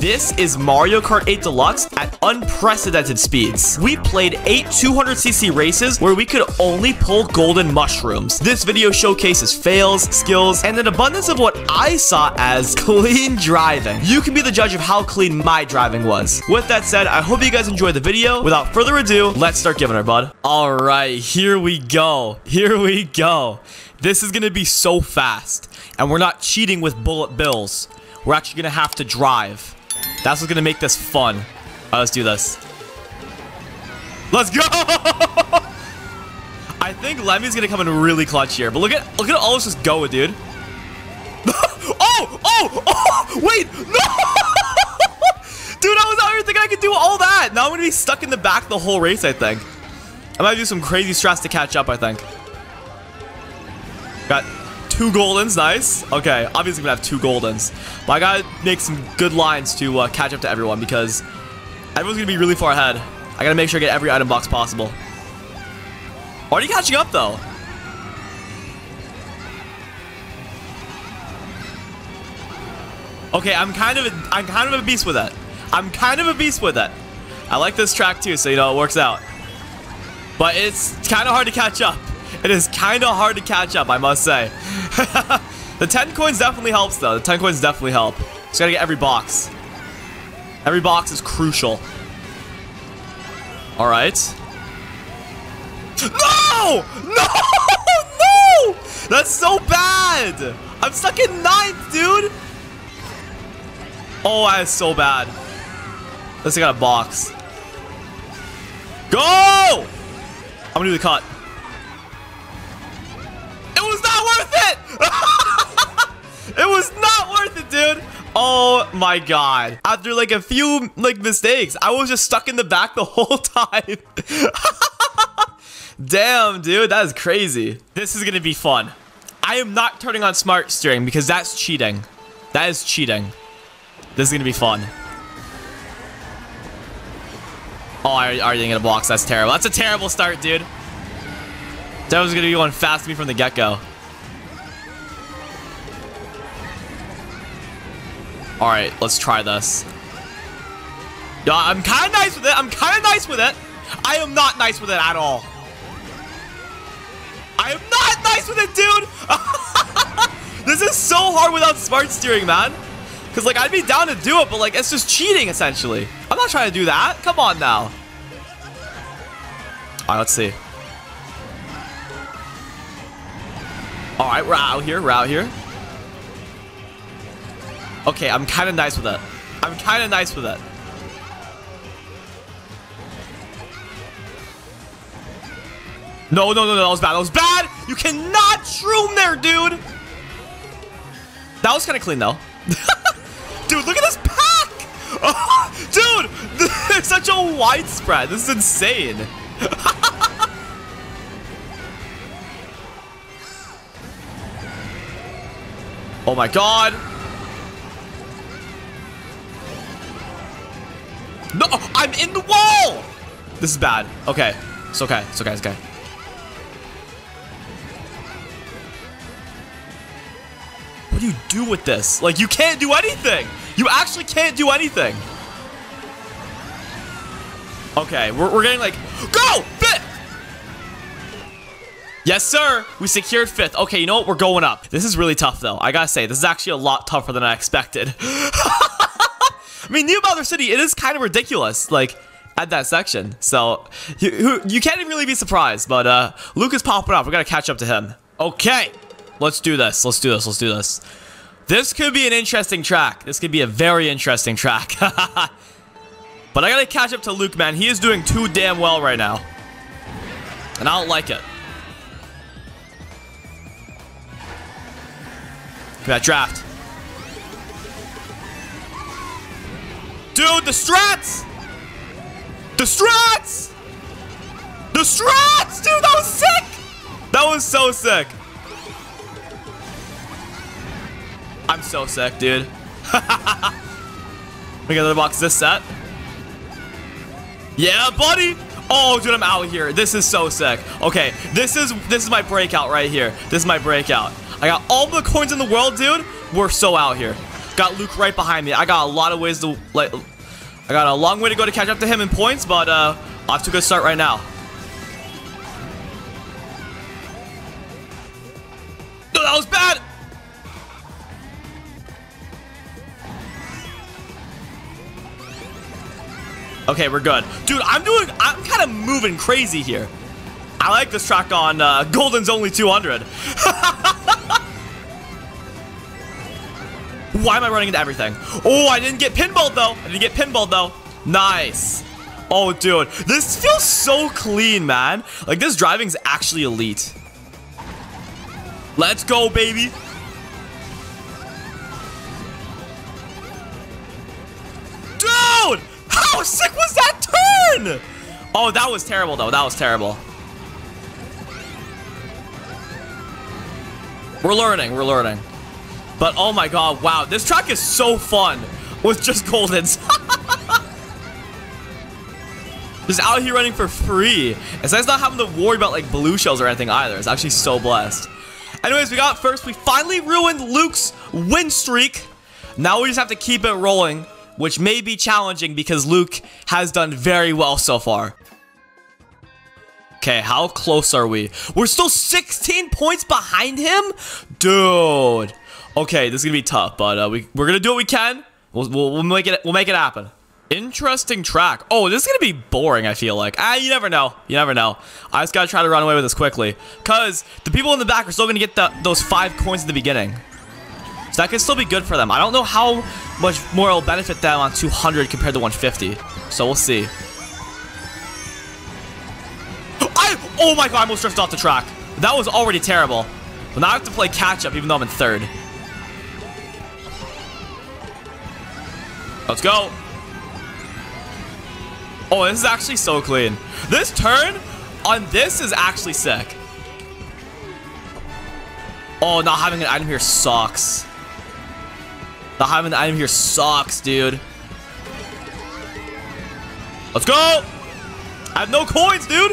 This is Mario Kart 8 Deluxe at unprecedented speeds. We played 8 200cc races where we could only pull golden mushrooms. This video showcases fails, skills, and an abundance of what I saw as clean driving. You can be the judge of how clean my driving was. With that said, I hope you guys enjoyed the video. Without further ado, let's start giving her, bud. All right, here we go. Here we go. This is going to be so fast, and we're not cheating with bullet bills. We're actually going to have to drive. That's what's gonna make this fun. All right, let's do this. Let's go! I think Lemmy's gonna come in really clutch here, but look at all this just going, dude. Oh! Wait! No! Dude, I was out here thinking I could do all that. Now I'm gonna be stuck in the back the whole race, I think. I might do some crazy strats to catch up, I think. Got 2 goldens, nice. Okay, obviously I'm gonna have 2 goldens. But I gotta make some good lines to catch up to everyone because everyone's gonna be really far ahead. I gotta make sure I get every item box possible. Already catching up though. Okay, I'm kind of a beast with it. I'm kind of a beast with it. I like this track too, so you know it works out. But it's kind of hard to catch up. It is kind of hard to catch up, I must say. The 10 coins definitely helps, though. The 10 coins definitely help. Just gotta get every box. Every box is crucial. All right. No! No! No! That's so bad! I'm stuck in 9th, dude! Oh, that is so bad. At least I got a box. Go! I'm gonna do the cut. It was not worth it, dude. Oh my god. After like a few mistakes, I was just stuck in the back the whole time. Damn, dude, that is crazy. This is gonna be fun. I am not turning on smart steering because that's cheating. That is cheating. This is gonna be fun. Oh, I already didn't get a box. That's terrible. That's a terrible start, dude. That was gonna be going fast to me from the get-go. All right, let's try this. Yeah, I'm kind of nice with it. I'm kind of nice with it. I am not nice with it at all. I am not nice with it, dude. This is so hard without smart steering, man. Because, like, I'd be down to do it, but, like, it's just cheating, essentially. I'm not trying to do that. Come on now. All right, let's see. All right, we're out here. We're out here. Okay, I'm kind of nice with it. I'm kind of nice with it. No, no, no, no, that was bad. That was bad. You cannot shroom there, dude. That was kind of clean, though. Dude, look at this pack. Oh, dude, there's such a wide spread. This is insane. Oh, my God. No, I'm in the wall! This is bad. Okay. It's okay. It's okay. It's okay. What do you do with this? Like, you can't do anything. You actually can't do anything. Okay. We're getting like... Go! 5th! Yes, sir. We secured 5th. Okay, you know what? We're going up. This is really tough, though. I gotta say, this is actually a lot tougher than I expected. I mean, New Bowser City, it is kind of ridiculous, like, at that section. So, you can't really be surprised, but Luke is popping off. We gotta catch up to him. Okay, let's do this. Let's do this. Let's do this. This could be an interesting track. This could be a very interesting track. But I gotta catch up to Luke, man. He is doing too damn well right now. And I don't like it. Look at that draft. Dude, the strats! The strats! The strats! Dude, that was sick! That was so sick. I'm so sick, dude. We got another box this set. Yeah, buddy! Oh, dude, I'm out here. This is so sick. Okay, this is my breakout right here. This is my breakout. I got all the coins in the world, dude. We're so out here. Got Luke right behind me. I got a lot of ways to, like, I got a long way to go to catch up to him in points, but off to a good start right now. No, that was bad. Okay, we're good. Dude, I'm kind of moving crazy here. I like this track on Golden's Only 200. Why am I running into everything? Oh, I didn't get pinballed, though. Nice. Oh, dude. This feels so clean, man. Like, this driving's actually elite. Let's go, baby. Dude! How sick was that turn? Oh, that was terrible, though. That was terrible. We're learning. We're learning. But oh my god, wow, this track is so fun with just Goldens. Just out here running for free. It's nice not having to worry about like blue shells or anything either. It's actually so blessed. Anyways, we got first. We finally ruined Luke's win streak. Now we just have to keep it rolling, which may be challenging because Luke has done very well so far. Okay, how close are we? We're still 16 points behind him? Dude. Okay, this is gonna be tough, but we're gonna do what we can. We'll make it happen. Interesting track. Oh, this is gonna be boring. I feel like you never know. You never know. I just gotta try to run away with this quickly, cause the people in the back are still gonna get those 5 coins at the beginning. So that could still be good for them. I don't know how much more it'll benefit them on 200 compared to 150. So we'll see. Oh my god! I almost drifted off the track. That was already terrible. But now I have to play catch up, even though I'm in third. Let's go. Oh, this is actually so clean. This turn on this is actually sick. Oh, not having an item here sucks. Not having an item here sucks, dude. Let's go. I have no coins, dude.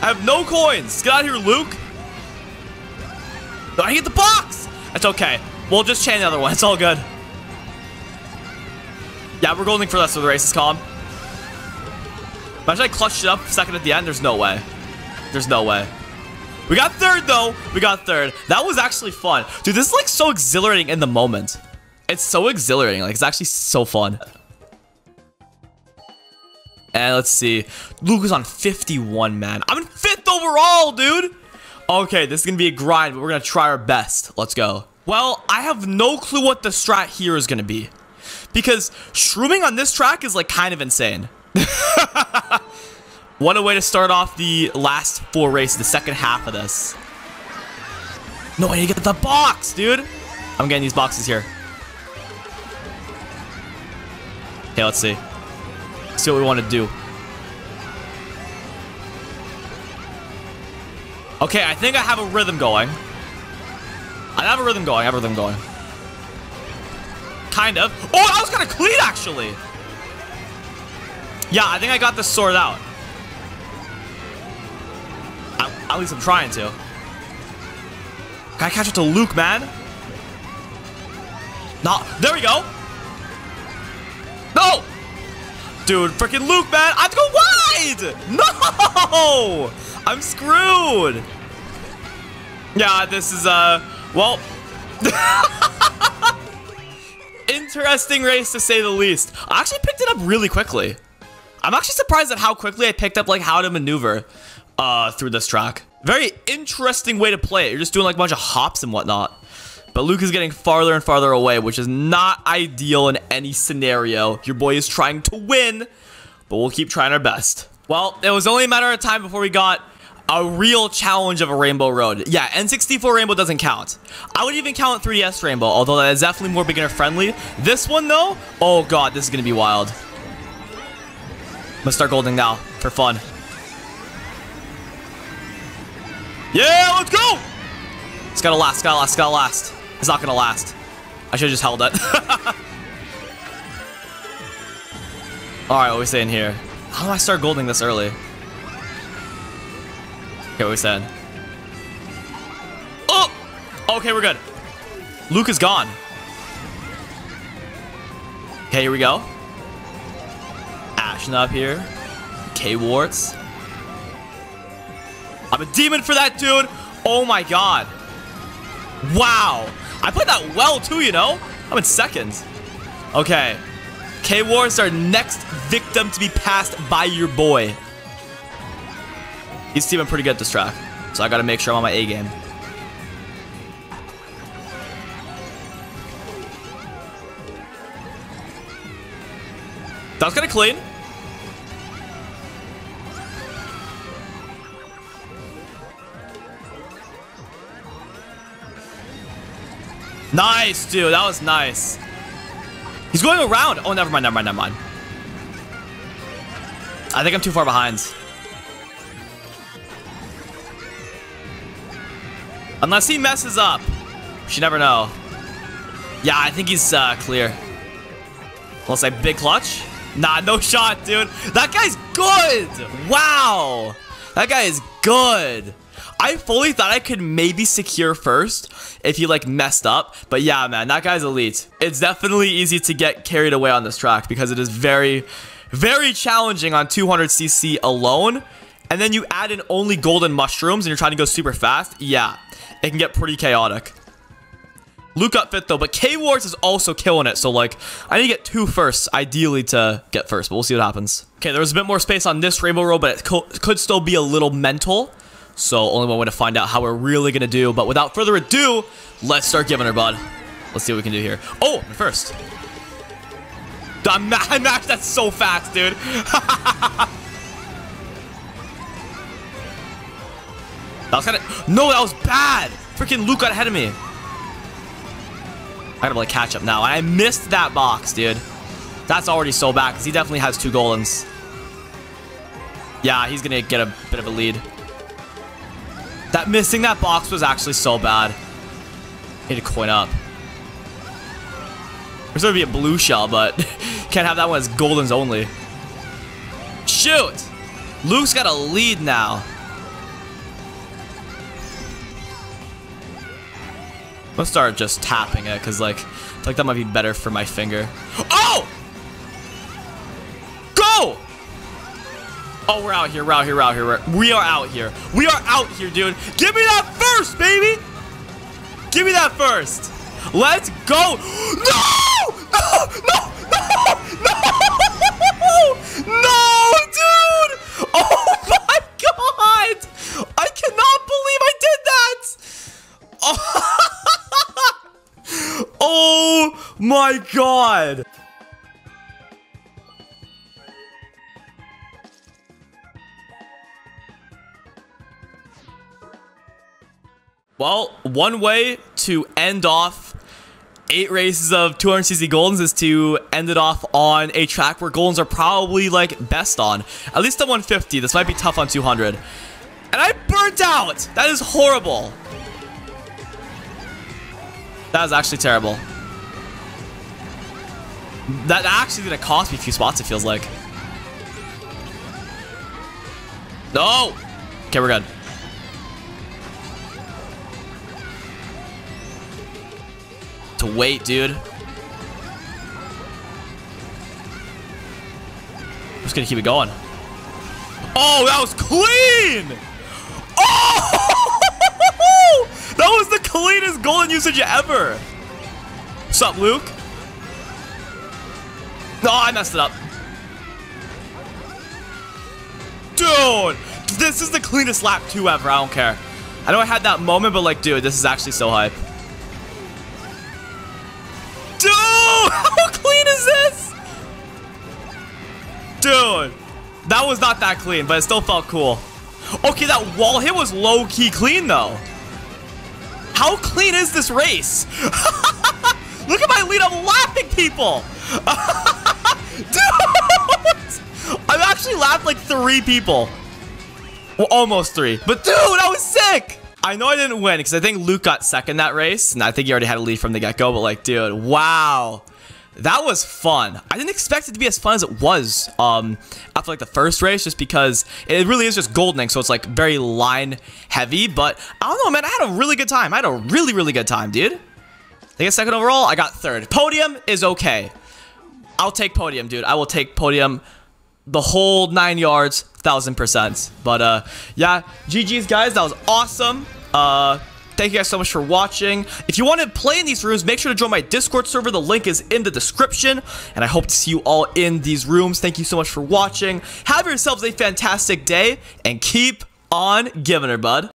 I have no coins. Get out of here, Luke. No, I hit the box. That's okay. We'll just chain another one. It's all good. Yeah, we're going for the rest of the race. It's calm. Imagine I clutched it up second at the end. There's no way. There's no way. We got third, though. We got third. That was actually fun. Dude, this is, like, so exhilarating in the moment. It's so exhilarating. Like, it's actually so fun. And let's see. Luke is on 51, man. I'm in 5th overall, dude. Okay, this is going to be a grind, but we're going to try our best. Let's go. Well, I have no clue what the strat here is going to be, because shrooming on this track is, like, kind of insane. What a way to start off the last 4 races, the second half of this. No, I need to get the box, dude. I'm getting these boxes here. Okay, let's see. Let's see what we want to do. Okay, I think I have a rhythm going. I have a rhythm going. Kind of. Oh, that was kind of clean, actually. Yeah, I think I got this sorted out. At least I'm trying to. Gotta catch up to Luke, man. Nah, there we go. No! Dude, freaking Luke, man. I have to go wide! No! I'm screwed. Yeah, this is, well... Interesting race, to say the least. I actually picked it up really quickly. I'm actually surprised at how quickly I picked up like how to maneuver through this track. Very interesting way to play it. You're just doing like a bunch of hops and whatnot. But Luke is getting farther and farther away, which is not ideal in any scenario. Your boy is trying to win, but we'll keep trying our best. Well, it was only a matter of time before we got a real challenge of a Rainbow Road. Yeah, N64 Rainbow doesn't count. I would even count 3DS Rainbow, although that is definitely more beginner friendly. This one though, oh god, this is gonna be wild. I'm gonna start Golding now for fun. Yeah, let's go! It's gotta last, it's gotta last. It's not gonna last. I should've just held it. Alright, what are we saying here? How do I start Golding this early? Okay, we said. Oh! Okay, we're good. Luke is gone. Okay, here we go. Ashen up here. K-Warts. I'm a demon for that, dude. Oh my god. Wow. I played that well, too, you know? I'm in second. Okay. K-Warts are next victim to be passed by your boy. He's teaming pretty good this track, so I gotta make sure I'm on my A game. That was kinda clean. Nice, dude. That was nice. He's going around. Oh, never mind, never mind, never mind. I think I'm too far behind. Unless he messes up. Which you never know. Yeah, I think he's clear. Unless I big clutch. Nah, no shot, dude. That guy's good. Wow. That guy is good. I fully thought I could maybe secure first if he like messed up, but yeah, man, that guy's elite. It's definitely easy to get carried away on this track because it is very, very challenging on 200cc alone. And then you add in only golden mushrooms and you're trying to go super fast. Yeah, it can get pretty chaotic. Luke up fifth though, but K-Warts is also killing it. So like, I need to get two firsts, ideally to get first, but we'll see what happens. Okay, there was a bit more space on this rainbow road, but it could still be a little mental. So, only one way to find out how we're really gonna do. But without further ado, let's start giving her, bud. Let's see what we can do here. Oh, I'm first. I matched that so fast, dude. That was kind of... No, that was bad. Freaking Luke got ahead of me. I gotta play catch up now. I missed that box, dude. That's already so bad because he definitely has two golems. Yeah, he's gonna get a bit of a lead. That missing that box was actually so bad. I need to coin up. There's gonna be a blue shell, but can't have that one as goldens only. Shoot! Luke's got a lead now. Let's start just tapping it, cause like that might be better for my finger. Oh! Go! Oh, we're out here, we're out here, we're out here. We are out here, dude. Give me that first, baby. Give me that first. Let's go. No! No! No! No! No! No, dude! Oh my god! I cannot believe I did that! Oh, oh my god! Well, one way to end off 8 races of 200cc Goldens is to end it off on a track where Goldens are probably, like, best on. At least on 150. This might be tough on 200. And I burnt out! That is horrible. That is actually terrible. That actually gonna cost me a few spots, it feels like. No! Okay, we're good. To wait, dude. I'm just gonna keep it going. Oh, that was clean! Oh! That was the cleanest golden usage ever. What's up, Luke? No, oh, I messed it up. Dude, this is the cleanest lap 2 ever. I don't care. I know I had that moment, but like, dude, this is actually so hype. Dude, how clean is this? Dude, that was not that clean, but it still felt cool. Okay, that wall hit was low-key clean, though. How clean is this race? Look at my lead, I'm laughing, people. Dude, I've actually laughed like 3 people. Well, almost 3. But dude, that was sick. I know I didn't win because I think Luke got second that race, and I think he already had a lead from the get-go, but like, dude, wow. That was fun. I didn't expect it to be as fun as it was after like the first race, just because it really is just goldening, so it's like very line heavy, but I don't know, man, I had a really good time. I had a really, really good time, dude. I think I got second overall, I got third. Podium is okay. I'll take podium, dude. I will take podium the whole 9 yards, 1000%. But yeah, GG's guys, that was awesome. Thank you guys so much for watching. If you want to play in these rooms, make sure to join my Discord server. The link is in the description. And I hope to see you all in these rooms. Thank you so much for watching. Have yourselves a fantastic day and keep on giving her, bud.